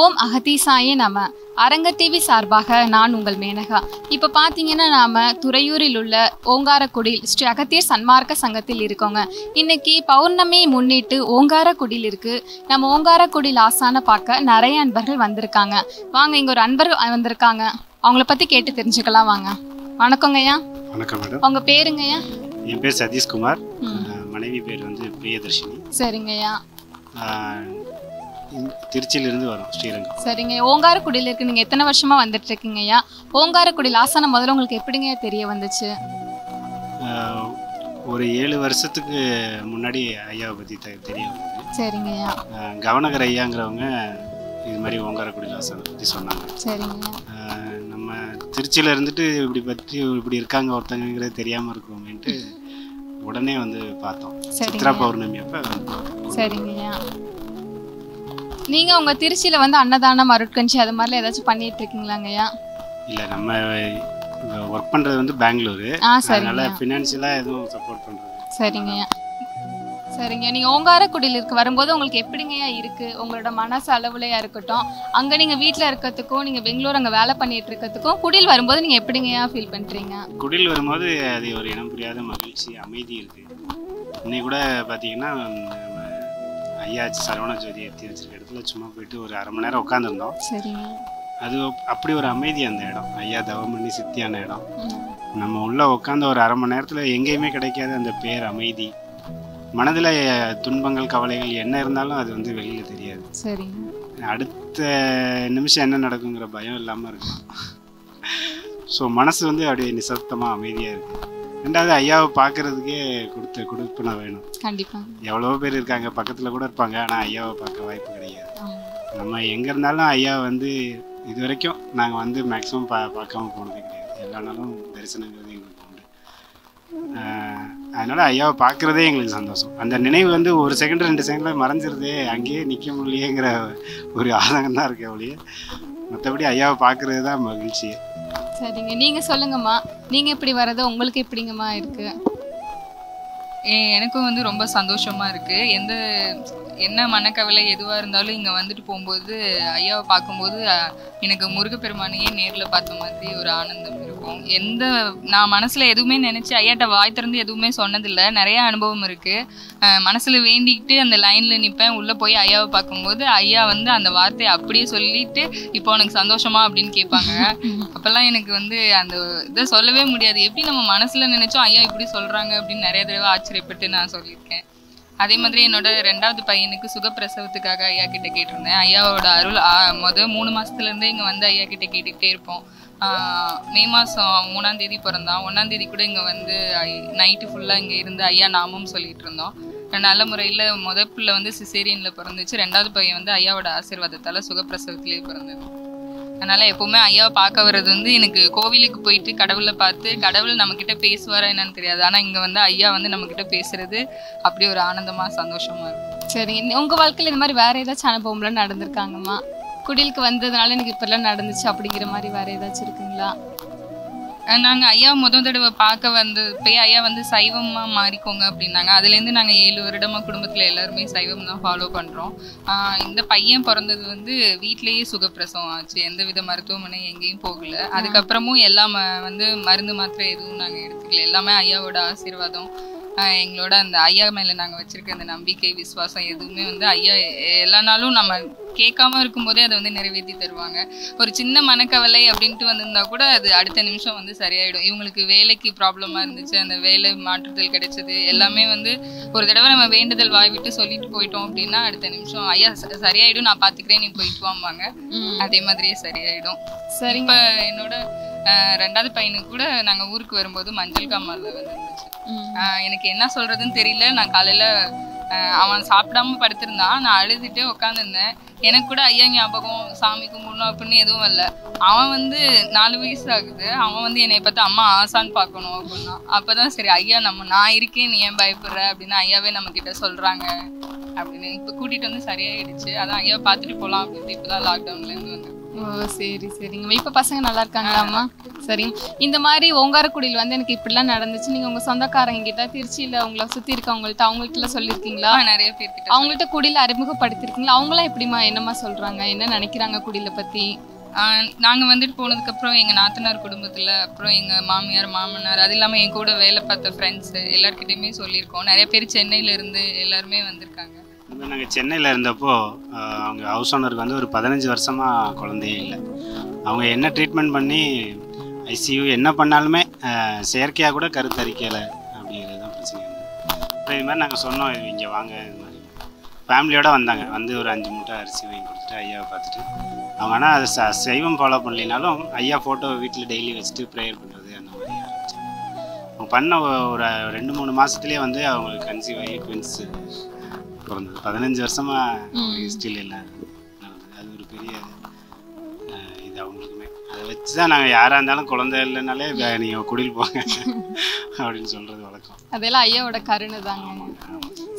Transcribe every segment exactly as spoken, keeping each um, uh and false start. ஓம் அகத்தீசாயே நம. அரங்கர் டிவி சார்பாக நான் உங்கள் மேனகா. இப்போ பார்த்தீங்கன்னா நாம் துறையூரில் உள்ள ஓங்காரக்குடில் ஸ்ரீ அகத்தியர் சன்மார்க்க சங்கத்தில் இருக்கோங்க. இன்றைக்கி பௌர்ணமியை முன்னிட்டு ஓங்காரக்குடில் இருக்குது. நம்ம ஓங்காரக்குடில் ஆசான பார்க்க நிறைய அன்பர்கள் வந்திருக்காங்க. வாங்க, இங்கே ஒரு அன்பர் வந்திருக்காங்க, அவங்கள பற்றி கேட்டு தெரிஞ்சுக்கலாம். வாங்க. வணக்கங்கய்யா. வணக்கம் மேடம். உங்கள் பேருங்கய்யா? என் பேர் சதீஷ்குமார், மனைவி பேர் வந்து பிரியதர்ஷினி. சரிங்கய்யா. திருச்சியிலிருந்து வரோம், ஸ்ரீரங்கம். சரிங்க. ஓங்காரக்குடியில் இருக்கு நீங்கள் எத்தனை வருஷமா வந்துட்டு இருக்கீங்கய்யா? ஓங்காரக்குடியில் ஆசான முதல்ல உங்களுக்கு எப்படிங்க தெரிய வந்துச்சு? ஒரு ஏழு வருஷத்துக்கு முன்னாடி ஐயாவை பற்றி தெரிய வந்தது. சரிங்கய்யா. கவனகர் ஐயாங்கிறவங்க இது மாதிரி ஓங்காரக்குடியில் ஆசானை பற்றி சொன்னாங்க. சரிங்க. நம்ம திருச்சியில் இருந்துட்டு இப்படி பற்றி இப்படி இருக்காங்க ஒருத்தங்கிறது தெரியாமல் இருக்குமேன்ட்டு உடனே வந்து பார்த்தோம், சித்ரா பௌர்ணமி அப்போ. சரிங்கய்யா. நீங்கள் உங்கள் திருச்சியில் வந்து அன்னதானம், அருட்கஞ்சி அது மாதிரிலாம் ஏதாச்சும் பண்ணிட்டு இருக்கீங்களாங்கய்யா? இல்லை, நம்ம ஒர்க் பண்ணுறது வந்து பெங்களூரு, அதனால ஃபினான்ஷியலாக எதுவும் சப்போர்ட் பண்ணுறது. சரிங்கய்யா. சரிங்க. நீங்கள் ஓங்காரக்குடியில் இருக்க வரும்போது உங்களுக்கு எப்படிங்கய்யா இருக்குது? உங்களோட மனசு அளவுலையா இருக்கட்டும், அங்கே நீங்கள் வீட்டில் இருக்கிறதுக்கும் நீங்கள் பெங்களூர் அங்கே வேலை பண்ணிட்டு இருக்கிறதுக்கும் குடில் வரும்போது நீங்கள் எப்படிங்கய்யா ஃபீல் பண்ணுறீங்க? குடில் வரும்போது அது ஒரு இனம் புரியாத மகிழ்ச்சி, அமைதி இருக்குது. இன்னைக்கு கூட பார்த்தீங்கன்னா ஐயா சரவண ஜோதி எத்தி வச்சிருக்க இடத்துல சும்மா போயிட்டு ஒரு அரை மணி நேரம் உட்காந்துருந்தோம். சரி. அது அப்படி ஒரு அமைதி அந்த இடம். ஐயா தவம் பண்ணி சித்தியான இடம். நம்ம உள்ளே உட்காந்து ஒரு அரை மணி நேரத்தில் எங்கேயுமே கிடைக்காது அந்த பேர் அமைதி. மனதில் துன்பங்கள், கவலைகள் என்ன இருந்தாலும் அது வந்து வெளியில் தெரியாது. சரி. அடுத்த நிமிஷம் என்ன நடக்குங்கிற பயம் இல்லாமல் இருக்கும். ஸோ மனசு வந்து அப்படியே நிசப்தமாக அமைதியாக இருக்குது. ரெண்டாவது ஐயாவை பார்க்கறதுக்கே கொடுத்து கொடுப்பன வேணும். கண்டிப்பாக எவ்வளோ பேர் இருக்காங்க, பக்கத்தில் கூட இருப்பாங்க, ஆனால் ஐயாவை பார்க்க வாய்ப்பு கிடையாது. நம்ம எங்கே இருந்தாலும் ஐயா வந்து இது வரைக்கும் நாங்கள் வந்து மேக்ஸிமம் பா பார்க்காம போனதே கிடையாது. எல்லா நாளும் தரிசனங்கிறது எங்களுக்கு உண்டு. அதனால் ஐயாவை பார்க்குறதே எங்களுக்கு சந்தோஷம். அந்த நினைவு வந்து ஒரு செகண்ட் ரெண்டு செகண்டில் மறைஞ்சிருது, அங்கேயே நிற்க முடியலையேங்கிற ஒரு ஆதங்கம் தான் இருக்கு அவளையே. மற்றபடி ஐயாவை பார்க்குறது தான் மகிழ்ச்சி. சரிங்க. நீங்கள் சொல்லுங்கம்மா, நீங்கள் எப்படி வர்றது, உங்களுக்கு எப்படிங்கம்மா இருக்குது? எனக்கும் வந்து ரொம்ப சந்தோஷமாக இருக்குது. எந்த என்ன மனக்கவலை எதுவாக இருந்தாலும் இங்கே வந்துட்டு போகும்போது ஐயாவை பார்க்கும்போது எனக்கு முருகப்பெருமானையே நேரில் பார்த்த மாதிரி ஒரு ஆனந்தம் இருக்கும். எந்த நான் மனசில் எதுவுமே நினச்சி ஐயாட்ட வாய் திறந்து எதுவுமே சொன்னதில்லை. நிறையா அனுபவம் இருக்குது. மனசில் வேண்டிக்கிட்டு அந்த லைனில் நிற்பேன். உள்ளே போய் ஐயாவை பார்க்கும்போது ஐயா வந்து அந்த வார்த்தையை அப்படியே சொல்லிட்டு இப்போ உனக்கு சந்தோஷமா அப்படின்னு கேட்பாங்க. அப்போல்லாம் எனக்கு வந்து அந்த இதை சொல்லவே முடியாது. எப்படி நம்ம மனசில் நினச்சோம் ஐயா இப்படி சொல்கிறாங்க அப்படின்னு நிறைய தடவை ஆச்சரியப்பட்டு நான் சொல்லியிருக்கேன். அதே மாதிரி என்னோட ரெண்டாவது பையனுக்கு சுகப்பிரசவத்துக்காக ஐயா கிட்ட கேட்டிருந்தேன். ஐயாவோட அருள் மொதல் மூணு மாதத்துலேருந்தே இங்கே வந்து ஐயா கிட்ட கேட்டுக்கிட்டே இருப்போம். மே மாதம் மூணாம் தேதி பிறந்தான். ஒன்றாம் தேதி கூட இங்கே வந்து நைட்டு ஃபுல்லாக இங்கே இருந்து ஐயா நாமும் சொல்லிகிட்டு இருந்தோம். நல்ல முறையில் முதல் பிள்ளை வந்து சிசேரியனில் பிறந்துச்சு. ரெண்டாவது பையன் வந்து ஐயாவோட ஆசீர்வாதத்தால் சுகப்பிரசவத்திலே பிறந்தது. அதனால் எப்போவுமே ஐயாவை பார்க்க வர்றது வந்து எனக்கு கோவிலுக்கு போயிட்டு கடவுளை பார்த்து கடவுள் நம்மக்கிட்ட பேசுவாரா என்னன்னு தெரியாது, ஆனால் இங்கே வந்து ஐயா வந்து நம்மக்கிட்ட பேசுகிறது அப்படி ஒரு ஆனந்தமாக சந்தோஷமாக இருக்கும். சரி. உங்கள் வாழ்க்கையில் இந்த மாதிரி வேறு ஏதாச்சும் அனுபவம்லாம் நடந்திருக்காங்கம்மா? குடிலுக்கு வந்ததுனால எனக்கு இப்போல்லாம் நடந்துச்சு அப்படிங்கிற மாதிரி வேறு ஏதாச்சும் இருக்குங்களா? நாங்கள் ஐயா முதல் தடவை பார்க்க வந்து போய் ஐயா வந்து சைவமாக மாறிக்கோங்க அப்படின்னாங்க. அதுலேருந்து நாங்கள் ஏழு வருடமாக குடும்பத்தில் எல்லாருமே சைவம் தான் ஃபாலோ பண்ணுறோம். இந்த பையன் பிறந்தது வந்து வீட்டிலேயே சுகப்பிரசவம் ஆச்சு. எந்த வித மருத்துவமனை எங்கேயும் போகலை. அதுக்கப்புறமும் எல்லாம் வந்து மருந்து மாத்திரை எதுவும் நாங்கள் எடுத்துக்கல. எல்லாமே ஐயாவோட ஆசீர்வாதம், எங்களோட அந்த ஐயா மேலே நாங்கள் வச்சுருக்க அந்த நம்பிக்கை, விசுவாசம் எதுவுமே வந்து ஐயா எல்லா நாளும் நம்ம கேட்காம இருக்கும்போதே அதை வந்து நிறைவேற்றி தருவாங்க. ஒரு சின்ன மனக்கவலை அப்படின்ட்டு வந்திருந்தா கூட அது அடுத்த நிமிஷம் வந்து சரியாயிடும். இவங்களுக்கு வேலைக்கு ப்ராப்ளமாக இருந்துச்சு, அந்த வேலை மாற்றுதல் கிடைச்சது. எல்லாமே வந்து ஒரு தடவை நம்ம வேண்டுதல் வாய் விட்டு சொல்லிட்டு போயிட்டோம் அப்படின்னா அடுத்த நிமிஷம் ஐயா சரியாயிடும், நான் பார்த்துக்கிறேன், நீ போயிட்டு வாம்பாங்க. அதே மாதிரியே சரியாயிடும். சரி. இப்போ என்னோட ரெண்டாவது பையனுக்கு கூட நாங்கள் ஊருக்கு வரும்போது மஞ்சள் காமாவில் வந்துருந்துச்சு. எனக்கு என்ன சொல்கிறதுன்னு தெரியல. நான் காலையில் அவன் சாப்பிடாம படுத்திருந்தான். நான் அழுதுகிட்டே உட்காந்துருந்தேன். எனக்கு கூட ஐயா ஞாபகம், சாமி கும்பிடணும் அப்படின்னு எதுவும் இல்லை. அவன் வந்து நாலு வயசு ஆகுது. அவன் வந்து என்னை பார்த்து அம்மா ஆசான்னு பார்க்கணும் அப்படின்னா அப்போ தான் சரி ஐயா நம்ம நான் இருக்கேன், நீ ஏன் பயப்படுற அப்படின்னு ஐயாவே நம்மக்கிட்ட சொல்கிறாங்க அப்படின்னு இப்போ கூட்டிகிட்டு வந்து சரியாயிடுச்சு. அதான் ஐயா பார்த்துட்டு போகலாம் அப்படின்ட்டு இப்போ தான் லாக்டவுன்லேருந்து வந்து. ஓ சரி. சரிங்க. இப்போ பசங்க நல்லா இருக்காங்களாம்மா? சரி. இந்த மாதிரி ஓங்காரக்குடியில் வந்து எனக்கு இப்படிலாம் நடந்துச்சு, நீங்கள் உங்கள் சொந்தக்காரங்க கிட்ட திருச்சியில் உங்களை சுற்றி இருக்கவங்கள்ட்ட அவங்கள்ட்ட சொல்லியிருக்கீங்களா? நிறைய பேர் கிட்ட. அவங்கள்ட்ட குடியில் அறிமுகப்படுத்திருக்கீங்களா? அவங்களாம் எப்படிமா என்னம்மா சொல்கிறாங்க, என்ன நினைக்கிறாங்க குடியில் பற்றி? நாங்கள் வந்துட்டு போனதுக்கப்புறம் எங்கள் நாத்தனார் குடும்பத்தில், அப்புறம் எங்கள் மாமியார் மாமனார், அது இல்லாமல் என் கூட வேலை பார்த்த ஃப்ரெண்ட்ஸு எல்லாருக்கிட்டையுமே சொல்லியிருக்கோம். நிறைய பேர் சென்னையிலேருந்து எல்லாருமே வந்திருக்காங்க. நாங்கள் சென்னையில் இருந்தப்போ அவங்க ஹவுஸ் ஓனருக்கு வந்து ஒரு பதினஞ்சு வருஷமாக குழந்தையே இல்லை. அவங்க என்ன ட்ரீட்மெண்ட் பண்ணி ஐசியூ என்ன பண்ணாலுமே செயற்கையாக கூட கருத்தரிக்கலை. அப்படிங்கிறது தான் பிரச்சனை. அப்புறம் இது மாதிரி நாங்கள் சொன்னோம், இது இங்கே வாங்க, இது மாதிரி ஃபேமிலியோடு வந்தாங்க. வந்து ஒரு அஞ்சு மூட்டை அரிசி வாங்கி கொடுத்துட்டு ஐயாவை பார்த்துட்டு அவங்க, ஆனால் அது ச சைவம் ஃபாலோ பண்ணலைனாலும் ஐயா ஃபோட்டோவை வீட்டில் டெய்லி வச்சுட்டு ப்ரேயர் பண்ணுறது அந்த மாதிரி ஆரம்பித்தாங்க. அவங்க பண்ண ஒரு ரெண்டு மூணு மாதத்துலேயே வந்து அவங்களுக்கு கன்சீவ் ஆகி ட்வின்ஸு பிறந்தது. பதினஞ்சு வருஷமாக ஹிஸ்ட்ரியில் இல்லை நடந்தது. அது ஒரு பெரிய இது அவங்களுக்குமே. அதை வச்சு தான் நாங்கள் யாராக இருந்தாலும் குழந்தை இல்லைனாலே நீங்கள் குடியில் போங்க அப்படின்னு சொல்கிறது வழக்கம். அதெல்லாம் ஐயாவோட கருணை தாங்க.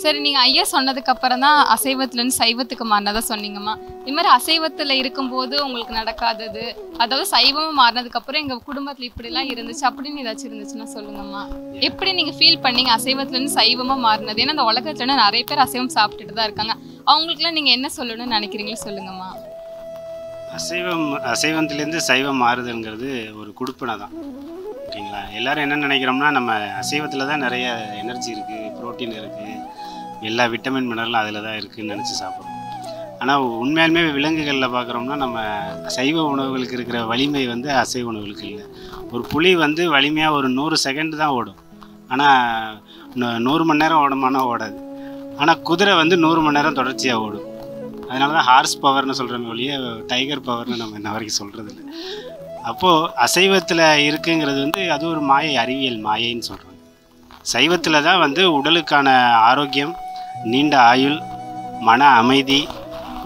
சரி, நீங்கள் ஐயா சொன்னதுக்கு அப்புறம் தான் அசைவத்துலேருந்து சைவத்துக்கு மாறினதான் சொன்னீங்கம்மா. இது மாதிரி அசைவத்தில் இருக்கும்போது உங்களுக்கு நடக்காதது, அதாவது சைவம் மாறினதுக்கப்புறம் எங்கள் குடும்பத்தில் இப்படிலாம் இருந்துச்சு அப்படின்னு ஏதாச்சும் இருந்துச்சுன்னா சொல்லுங்கம்மா. எப்படி நீங்கள் ஃபீல் பண்ணீங்க அசைவத்துலேருந்து சைவமாக மாறினது? ஏன்னா அந்த உலகத்துல நிறைய பேர் அசைவம் சாப்பிட்டுட்டு தான் இருக்காங்க. அவங்களுக்குலாம் நீங்கள் என்ன சொல்லணும்னு நினைக்கிறீங்களோ சொல்லுங்கம்மா. அசைவம் அசைவத்துலேருந்து சைவம் மாறுதுங்கிறது ஒரு கொடுப்பனை தான், ஓகேங்களா? எல்லோரும் என்ன நினைக்கிறோம்னா நம்ம அசைவத்தில் தான் நிறைய எனர்ஜி இருக்குது, ப்ரோட்டீன் இருக்குது, எல்லா விட்டமின் மினரலும் அதில் தான் இருக்குதுன்னு நினச்சி சாப்பிட்றோம். ஆனால் உண்மையாலுமே விலங்குகளில் பார்க்குறோம்னா நம்ம சைவ உணவுகளுக்கு இருக்கிற வலிமை வந்து அசைவ உணவுகளுக்கு இல்லை. ஒரு புலி வந்து வலிமையாக ஒரு நூறு செகண்ட் தான் ஓடும், ஆனால் நூறு மணி நேரம் ஓடுமானா ஓடாது. ஆனால் குதிரை வந்து நூறு மணி நேரம் தொடர்ச்சியாக ஓடும். அதனால தான் ஹார்ஸ் பவர்னு சொல்கிறோம் ஒழிய டைகர் பவர்னு நம்ம இன்ன வரைக்கும் சொல்கிறது இல்லை. அப்போது அசைவத்தில் இருக்குங்கிறது வந்து அது ஒரு மாயை, அறிவியல் மாயைன்னு சொல்கிறாங்க. சைவத்தில் தான் வந்து உடலுக்கான ஆரோக்கியம், நீண்ட ஆயுள், மன அமைதி,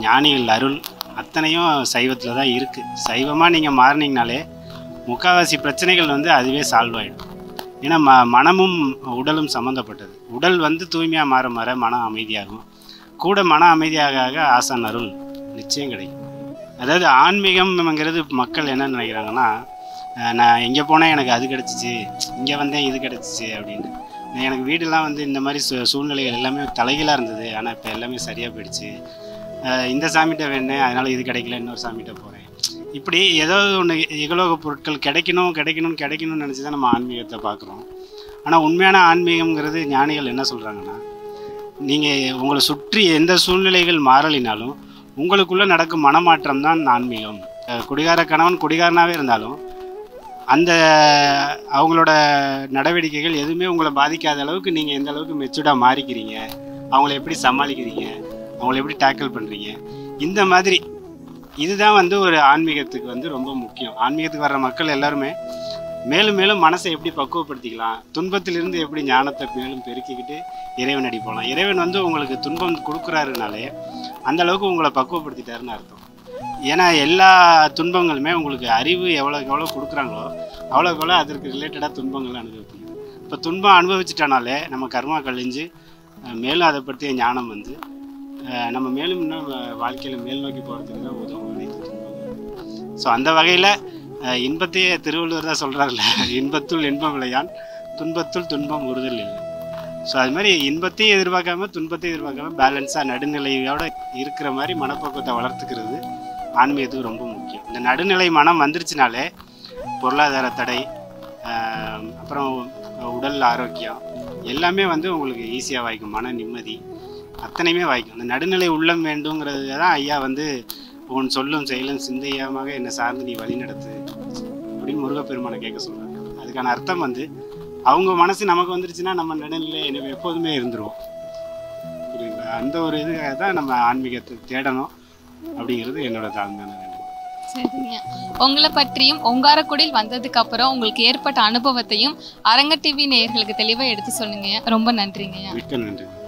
ஞானிகள் அருள் அத்தனையும் சைவத்தில் தான் இருக்குது. சைவமாக நீங்கள் மாறினீங்கனாலே முக்கால்வாசி பிரச்சனைகள் வந்து அதுவே சால்வ் ஆகிடும். ஏன்னா ம மனமும் உடலும் சம்மந்தப்பட்டது. உடல் வந்து தூய்மையாக மாற மாற மனம் அமைதியாகும். கூட மன அமைதியாக ஆக ஆசான் அருள் நிச்சயம் கிடைக்கும். அதாவது ஆன்மீகம்ங்கிறது மக்கள் என்ன நினைக்கிறாங்கன்னா, நான் எங்கே போனால் எனக்கு அது கிடச்சிச்சு, இங்கே வந்தேன் இது கிடச்சிச்சு அப்படின்னு. எனக்கு வீடெல்லாம் வந்து இந்த மாதிரி சூ சூழ்நிலைகள் எல்லாமே தலைகளாக இருந்தது, ஆனால் இப்போ எல்லாமே சரியாக போயிடுச்சு. இந்த சாமிகிட்ட வேணேன், அதனால் இது கிடைக்கல, இன்னொரு சாமிகிட்ட போகிறேன். இப்படி ஏதாவது ஒன்று இகலோக பொருட்கள் கிடைக்கணும் கிடைக்கணும் கிடைக்கணும்னு நினச்சி தான் நம்ம ஆன்மீகத்தை பார்க்குறோம். ஆனால் உண்மையான ஆன்மீகம்ங்கிறது ஞானிகள் என்ன சொல்கிறாங்கன்னா, நீங்கள் உங்களை சுற்றி எந்த சூழ்நிலைகள் மாறலினாலும் உங்களுக்குள்ளே நடக்கும் மனமாற்றம் தான் ஆன்மீகம். குடிகார கணவன் குடிகாரனாகவே இருந்தாலும் அந்த அவங்களோட நடவடிக்கைகள் எதுவுமே உங்களை பாதிக்காத அளவுக்கு நீங்கள் எந்த அளவுக்கு மெச்சூர்டாக மாறிக்கிறீங்க, அவங்கள எப்படி சமாளிக்கிறீங்க, அவங்கள எப்படி டேக்கிள் பண்ணுறீங்க, இந்த மாதிரி இதுதான் வந்து ஒரு ஆன்மீகத்துக்கு வந்து ரொம்ப முக்கியம். ஆன்மீகத்துக்கு வர்ற மக்கள் எல்லாருமே மேலும் மேலும் மனசை எப்படி பக்குவப்படுத்திக்கலாம், துன்பத்திலிருந்து எப்படி ஞானத்தை மேலும் பெருக்கிக்கிட்டு இறைவன் அடி போகலாம். இறைவன் வந்து உங்களுக்கு துன்பம் கொடுக்குறாருனாலே அந்தளவுக்கு உங்களை பக்குவப்படுத்திட்டாருன்னு அர்த்தம். ஏன்னா எல்லா துன்பங்களுமே உங்களுக்கு அறிவு எவ்வளோக்கு எவ்வளோ கொடுக்குறாங்களோ அவ்வளோக்கு எவ்வளோ அதற்கு ரிலேட்டடாக துன்பங்கள் அனுபவிப்பீங்க. இப்போ துன்பம் அனுபவிச்சுட்டானாலே நம்ம கர்மா கழிஞ்சு மேலும் அதை பற்றிய ஞானம் வந்து நம்ம மேலும் இன்னும் வாழ்க்கையில் மேல் நோக்கி போகிறதுக்கு தான் உதவும் துன்பங்கள். ஸோ அந்த வகையில் இன்பத்தையே திருவள்ளுவர் தான் சொல்கிறார்ல, இன்பத்துள் இன்பம் இல்லையான், துன்பத்துள் துன்பம் உறுதல் இல்லை. ஸோ அது மாதிரி இன்பத்தையும் எதிர்பார்க்காம துன்பத்தையும் எதிர்பார்க்காம பேலன்ஸாக நடுநிலையோடு இருக்கிற மாதிரி மனப்பக்குவத்தை வளர்த்துக்கிறது ஆன்மீகத்துக்கு ரொம்ப முக்கியம். இந்த நடுநிலை மனம் வந்துருச்சுனாலே பொருளாதார தடை, அப்புறம் உடல் ஆரோக்கியம் எல்லாமே வந்து உங்களுக்கு ஈஸியாக வாய்க்கும். மன நிம்மதி அத்தனையுமே வாய்க்கும். இந்த நடுநிலை உள்ளம் வேண்டுங்கிறது தான் ஐயா வந்து உன் சொல்லும் செயலும் சிந்தையமாக என்னை சார்ந்து நீ வழி நடத்து அப்படின்னு முருகப்பெருமானை கேட்க சொல்கிறாங்க. அதுக்கான அர்த்தம் வந்து அவங்க மனசு நமக்கு வந்துருச்சுன்னா நம்ம நடுநிலை என்ன எப்போதுமே இருந்துருவோம், புரியுங்களா? அந்த ஒரு இதுக்காக தான் நம்ம ஆன்மீகத்தை தேடணும் அப்படிங்கிறது என்னோட தாழ்மையான வேண்டுகோள். சரிங்க, உங்களை பற்றியும் ஓங்காரக்குடில் வந்ததுக்கு அப்புறம் உங்களுக்கு ஏற்பட்ட அனுபவத்தையும் அரங்கர் டிவி நேயர்களுக்கு தெளிவாக எடுத்து சொல்லுங்க. ரொம்ப நன்றிங்க. மிக்க நன்றி.